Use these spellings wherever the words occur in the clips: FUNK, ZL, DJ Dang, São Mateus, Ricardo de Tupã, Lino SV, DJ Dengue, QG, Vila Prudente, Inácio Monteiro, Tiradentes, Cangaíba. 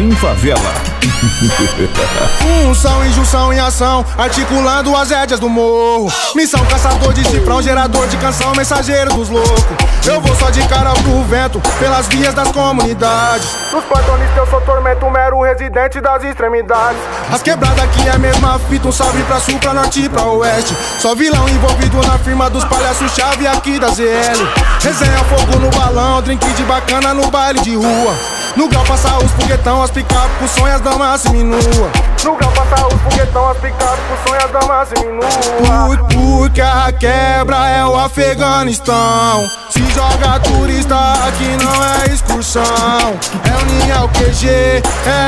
Jardim Favela. Função, injunção em ação, articulando as rédeas do morro. Missão, caçador de cifrão, gerador de canção, mensageiro dos loucos. Eu vou só de cara pro vento, pelas vias das comunidades. Nos pantonistas eu sou tormento, mero residente das extremidades. As quebradas aqui é a mesma fita, um salve pra sul, pra norte e pra oeste. Só vilão envolvido na firma dos palhaços-chave aqui da ZL. Resenha, fogo no balão, drink de bacana no baile de rua. No grau passa os foguetão, as picape com sonho, as damas se minua. No grau passa os foguetão, as picape com sonho, as damas se minua. Porque a quebra é o Afeganistão. Se joga turista, aqui não é excursão. É o Ninha, o QG, é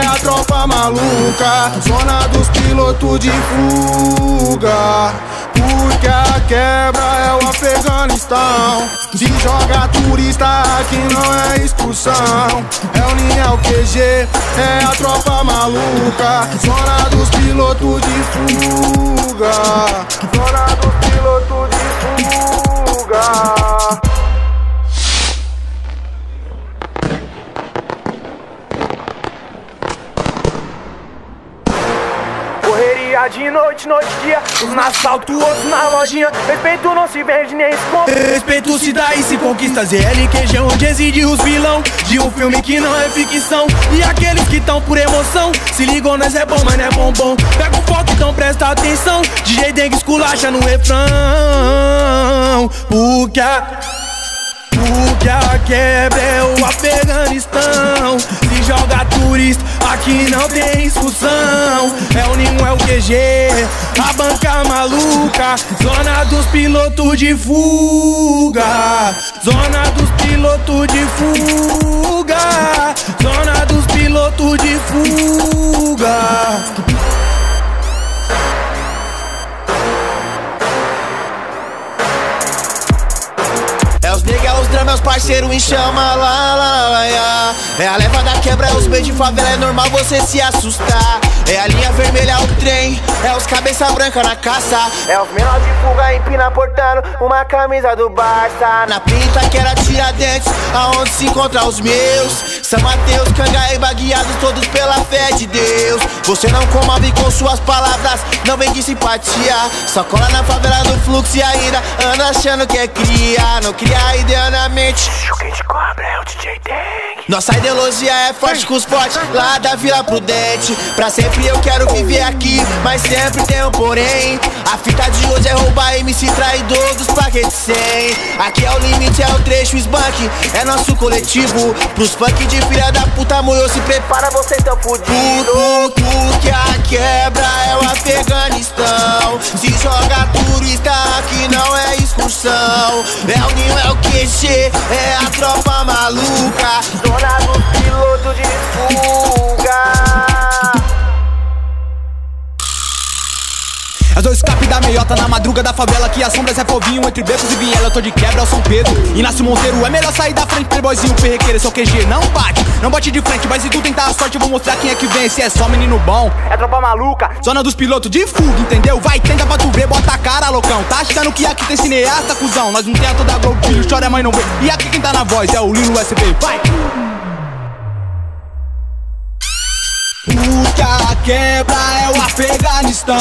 a tropa maluca. Zona dos pilotos de fuga. Porque a quebra é o Afeganistão. Se joga turista, aqui não é excursão. É o Ninha, o QG, é a tropa maluca. Zona dos pilotos de fuga. Zona dos pilotos de fuga. De noite, noite, dia, uns na assalto, outros na lojinha. Respeito não se vende nem esconde. Respeito se dá e se conquista. ZL, QG, onde exige os vilão de um filme que não é ficção. E aqueles que tão por emoção se ligam, nós é bom, mas não é bombom. Pega o foco, então presta atenção. DJ Dengue esculacha no refrão. Porque a quebra é o Afeganistão. Se joga turista, aqui não tem discussão. É o Ninho, é o QG, a banca maluca. Zona dos pilotos de fuga. Zona dos pilotos de fuga. Zona dos pilotos de fuga. Meus parceiros em chama, lá, lá, lá, lá. É a leva da quebra, é os pés de favela, é normal você se assustar. É a linha vermelha, o trem, é os cabeça branca na caça. É os menor de fuga, empina portando uma camisa do Barça. Na pinta que era Tiradentes, aonde se encontram os meus. São Mateus, Cangaíba, guiados todos pela fé de Deus. Você não comove com suas palavras, não vem de simpatia. Só cola na favela do fluxo e ainda anda achando que é cria. Não cria ideia na mente. O que te cobra é o DJ Dang. Nossa ideologia é forte com os fortes, lá da Vila Prudente. Pra sempre eu quero viver aqui, mas sempre tem um porém. A fita de hoje é roubar MC traidor dos paquetes 100. Aqui é o limite, é o trecho, o esbanque é nosso coletivo. Pros funk de filha da puta, moio, se prepara, você tá fudido. Que a quebra é o Afeganistão. Se joga turista, aqui não é excursão. É o Ninho, é o QG, é a tropa maluca. Dona do piloto de fuga. As dois escape da meiota na madruga da favela, que as sombras é fovinho entre becos e viela. Eu tô de quebra ao São Pedro, Inácio Monteiro. É melhor sair da frente, playboyzinho, perrequeiro. Seu QG não bate de frente, mas se tu tentar a sorte, eu vou mostrar quem é que vence. É só menino bom, é tropa maluca. Zona dos pilotos de fuga, entendeu? Vai, tenta pra tu ver, bota a cara, loucão. Tá achando que aqui tem cineasta, cuzão? Nós não tem a toda Globo, filho, chora, mãe não vê. E aqui quem tá na voz é o Lino SV, vai! Porque a quebra é o Afeganistão.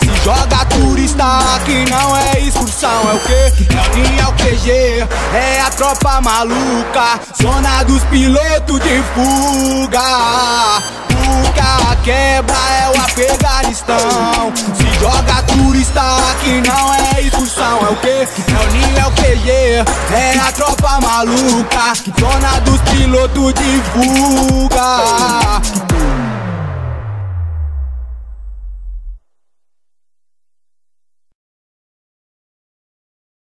Se joga turista, aqui não é excursão. É o quê? É o Ninho, é o QG, é a tropa maluca. Zona dos pilotos de fuga. Porque a quebra é o Afeganistão. Se joga turista, aqui não é excursão. É o quê? É o Ninho, é o QG, é a tropa maluca. Zona dos pilotos de fuga.